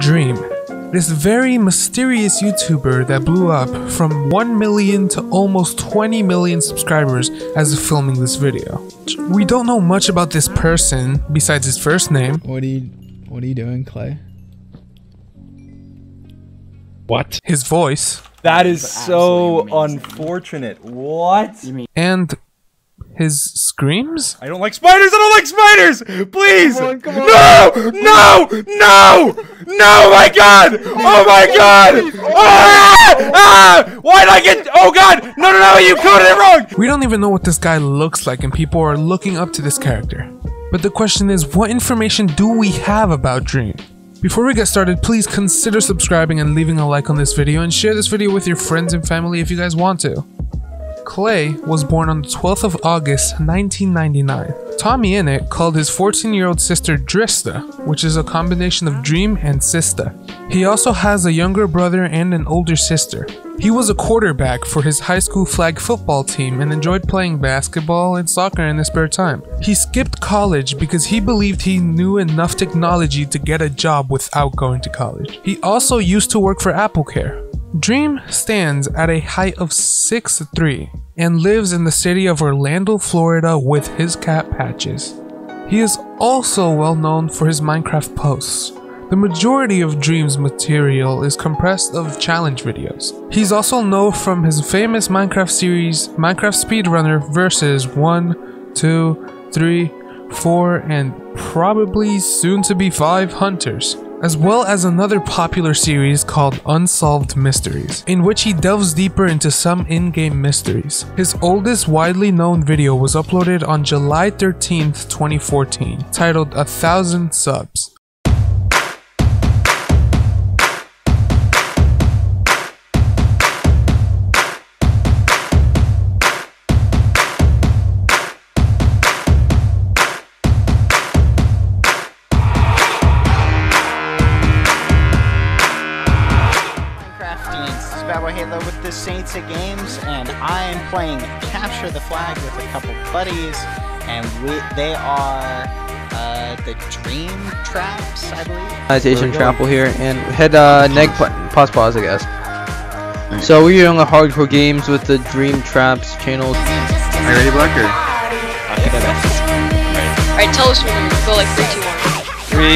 Dream, this very mysterious YouTuber that blew up from 1 million to almost 20 million subscribers as of filming this video. We don't know much about this person besides his first name. What are you doing, Clay? What? His voice. That is so unfortunate. What? And his screams? I don't like spiders! I don't like spiders! Please! Come on, come on. No! No! No! No! My God! Oh my God! Oh, ah! Ah! Why did I get? Oh God! No! No! No! You coded it wrong! We don't even know what this guy looks like, and people are looking up to this character. But the question is, what information do we have about Dream? Before we get started, please consider subscribing and leaving a like on this video, and share this video with your friends and family if you guys want to. Clay was born on the 12th of August, 1999. Tommy Innit called his 14-year-old sister Drista, which is a combination of Dream and Sister. He also has a younger brother and an older sister. He was a quarterback for his high school flag football team and enjoyed playing basketball and soccer in his spare time. He skipped college because he believed he knew enough technology to get a job without going to college. He also used to work for AppleCare. Dream stands at a height of 6'3" and lives in the city of Orlando, Florida with his cat Patches. He is also well known for his Minecraft posts. The majority of Dream's material is compressed of challenge videos. He's also known from his famous Minecraft series, Minecraft Speedrunner Versus 1, 2, 3, 4, and probably soon to be 5 Hunters, as well as another popular series called Unsolved Mysteries, in which he delves deeper into some in-game mysteries. His oldest widely known video was uploaded on July 13th, 2014, titled 1,000 Subs. Bad Boy Halo with the Saints of Games, and I am playing Capture the Flag with a couple buddies, and they are the Dream Traps, I believe. Asian Trample here, and head neg pause, I guess. Right. So we're doing the hardcore games with the Dream Traps channel. Are you ready, Blacker? Alright, tell us when we go like 3, 2,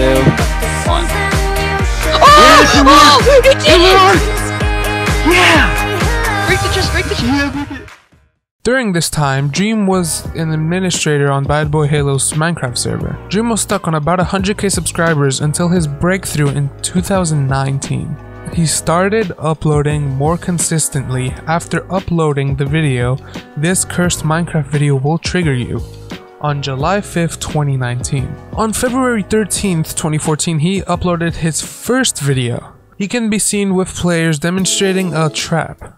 1. 3, 2, 1. Oh! Yes, oh! You did it! Yeah! Break the chest, break the chest! Yeah, break it. During this time, Dream was an administrator on Bad Boy Halo's Minecraft server. Dream was stuck on about 100k subscribers until his breakthrough in 2019. He started uploading more consistently. After uploading the video, This Cursed Minecraft Video Will Trigger You, on July 5th, 2019. On February 13th, 2014, he uploaded his first video. He can be seen with players demonstrating a trap.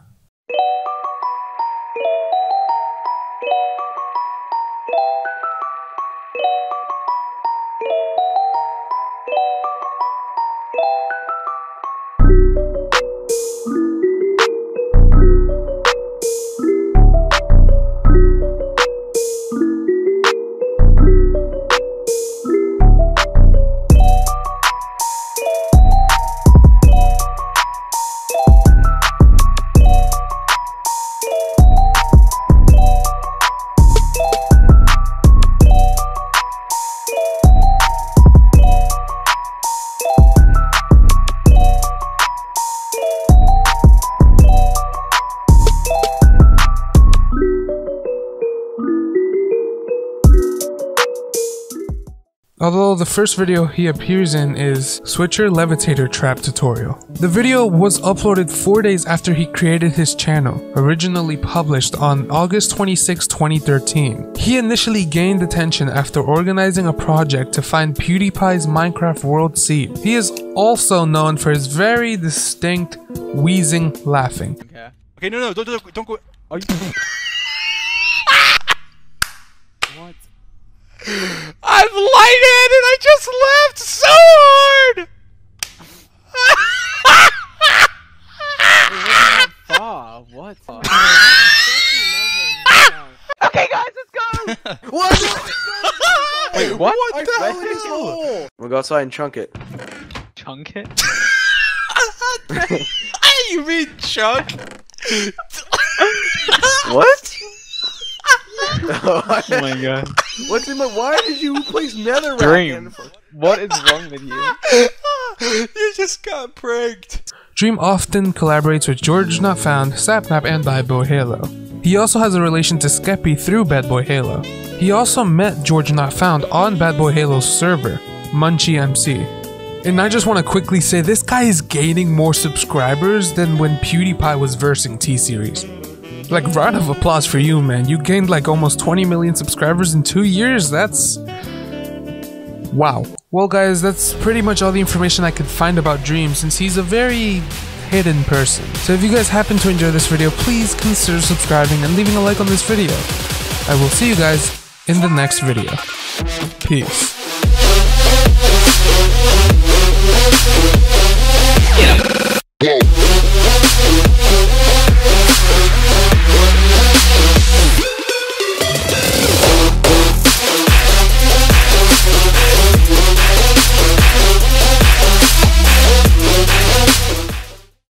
Although the first video he appears in is Switcher Levitator Trap Tutorial. The video was uploaded 4 days after he created his channel, originally published on August 26, 2013. He initially gained attention after organizing a project to find PewDiePie's Minecraft World seed. He is also known for his very distinct wheezing laughing. Okay, no, don't go. Are you what? I'm lighted and I just laughed so hard! What? Okay guys, let's go! What? Wait, what? What the hell is this? We'll go outside and chunk it. chunk it? You mean chunk? What? Oh my god. What's in my- why did you replace netherrack? Dream, what is wrong with you? You just got pranked. Dream often collaborates with George Not Found, Sapnap, and Bad Boy Halo. He also has a relation to Skeppy through Bad Boy Halo. He also met George Not Found on Bad Boy Halo's server, MunchyMC. And I just want to quickly say this guy is gaining more subscribers than when PewDiePie was versing T-Series. Like, round of applause for you, man. You gained like almost 20 million subscribers in 2 years, that's... wow. Well guys, that's pretty much all the information I could find about Dream since he's a very hidden person. So if you guys happen to enjoy this video, please consider subscribing and leaving a like on this video. I will see you guys in the next video. Peace.